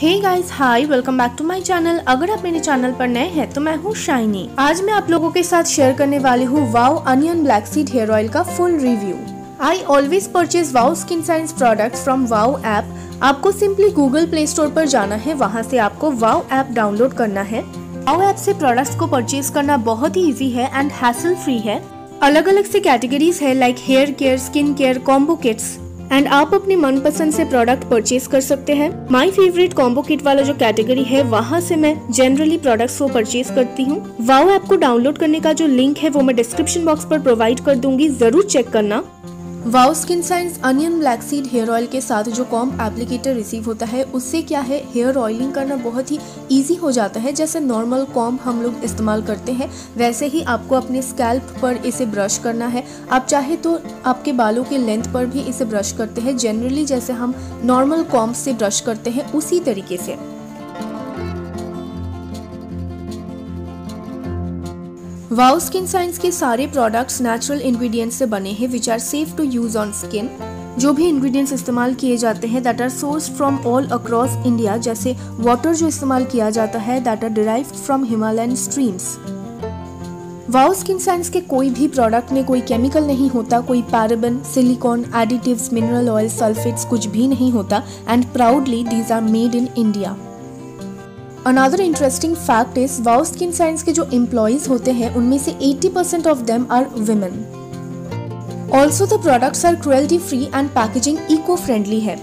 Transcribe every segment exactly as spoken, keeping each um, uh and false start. Hey guys, hi, welcome back to my channel. अगर आप मेरे चैनल पर नए हैं तो मैं हूँ शाइनी। आज मैं आप लोगों के साथ शेयर करने वाली हूँ वाव onion black seed hair oil का full review. I always purchase wow skin science products from wow app. आपको सिंपली गूगल प्ले स्टोर पर जाना है, वहाँ से आपको वाव ऐप डाउनलोड करना है। वाव ऐप से प्रोडक्ट्स को परचेज करना बहुत ही ईजी है एंड हैसल फ्री है। अलग अलग से कैटेगरीज है like hair care, skin care, combo kits and आप अपने मनपसंद से प्रोडक्ट परचेज कर सकते हैं। माय फेवरेट कॉम्बो किट वाला जो कैटेगरी है वहाँ से मैं जनरली प्रोडक्ट्स को परचेज करती हूँ। वाव ऐप को डाउनलोड करने का जो लिंक है वो मैं डिस्क्रिप्शन बॉक्स पर प्रोवाइड कर दूंगी, जरूर चेक करना। वाव skin Science onion black seed hair oil के साथ जो कॉम्ब एप्लीकेटर रिसीव होता है उससे क्या है, हेयर ऑयलिंग करना बहुत ही ईजी हो जाता है। जैसे नॉर्मल कॉम्ब हम लोग इस्तेमाल करते हैं वैसे ही आपको अपने स्कैल्प पर इसे ब्रश करना है। आप चाहे तो आपके बालों के लेंथ पर भी इसे ब्रश करते हैं, जनरली जैसे हम नॉर्मल कॉम्ब से ब्रश करते हैं उसी तरीके से। वाव स्किन साइंस के सारे प्रोडक्ट्स नेचुरल इंग्रेडिएंट्स से बने हैं which are safe to use on skin. जो भी इंग्रेडिएंट्स इस्तेमाल किए जाते हैं that are source from all across India. जैसे वाटर जो इस्तेमाल किया जाता है that are derived from Himalayan streams. वाव स्किन साइंस के कोई भी प्रोडक्ट में कोई केमिकल नहीं होता, कोई paraben, silicone, additives, mineral oil, sulphates कुछ भी नहीं होता and proudly these are made in India. Another interesting fact is wow skin science के जो एम्प्लॉइज होते हैं उनमें से eighty percent of them are women. Also the products are cruelty free and packaging eco friendly है।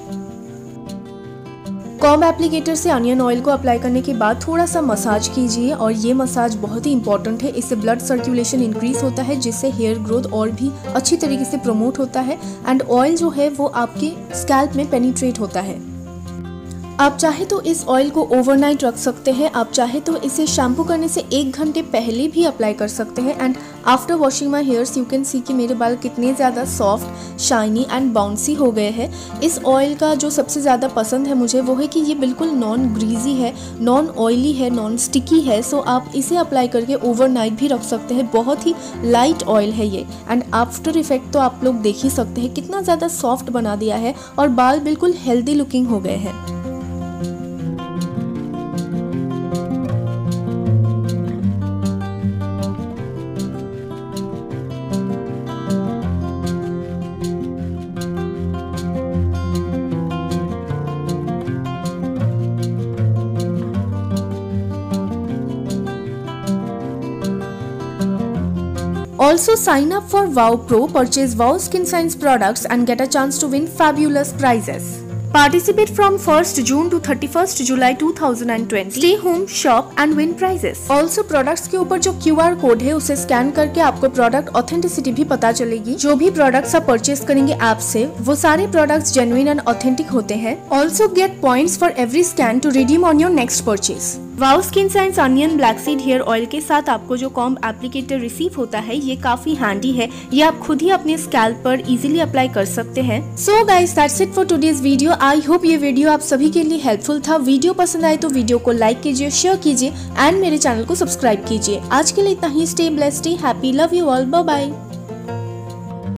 Comb applicator से onion oil को apply करने के बाद थोड़ा सा मसाज कीजिए और ये मसाज बहुत ही इंपॉर्टेंट है। इससे ब्लड सर्कुलेशन इंक्रीज होता है जिससे हेयर ग्रोथ और भी अच्छी तरीके से प्रमोट होता है एंड ऑयल जो है वो आपके स्कैल्प में पेनिट्रेट होता है। आप चाहे तो इस ऑयल को ओवरनाइट रख सकते हैं, आप चाहे तो इसे शैम्पू करने से एक घंटे पहले भी अप्लाई कर सकते हैं and after washing my hairs you can see कि मेरे बाल कितने ज़्यादा सॉफ्ट, शाइनी एंड बाउंसी हो गए हैं। इस ऑयल का जो सबसे ज़्यादा पसंद है मुझे वो है कि ये बिल्कुल नॉन ग्रीजी है, नॉन ऑयली है, नॉन स्टिकी है। सो आप इसे अप्लाई करके ओवरनाइट भी रख सकते हैं, बहुत ही लाइट ऑयल है ये एंड आफ्टर इफेक्ट तो आप लोग देख ही सकते हैं कितना ज़्यादा सॉफ्ट बना दिया है और बाल बिल्कुल हेल्दी लुकिंग हो गए हैं। Also sign up for Wow Pro, purchase Wow Skin Science products and get a chance to win fabulous prizes. Participate from first June to thirty-first July two thousand twenty. Stay home, shop and win prizes. Also products के ऊपर जो Q R code है उसे scan करके आपको product authenticity भी पता चलेगी। जो भी प्रोडक्ट्स आप परचेज करेंगे ऐप से वो सारे प्रोडक्ट्स जेन्युइन एंड ऑथेंटिक होते हैं। Also get points for every scan to redeem on your next purchase. वाव skin Science onion black seed hair oil के साथ आपको जो कॉम्ब एप्लीकेटर रिसीव होता है ये काफी हैंडी है, ये आप खुद ही अपने स्कैल्प पर इजीली अप्लाई कर सकते हैं। So guys, that's it for today's video. I hope ये वीडियो आप सभी के लिए हेल्पफुल था। वीडियो पसंद आए तो वीडियो को लाइक कीजिए, शेयर कीजिए एंड मेरे चैनल को सब्सक्राइब कीजिए। आज के लिए इतना ही। Stay blessed, stay happy, love you all, bye bye.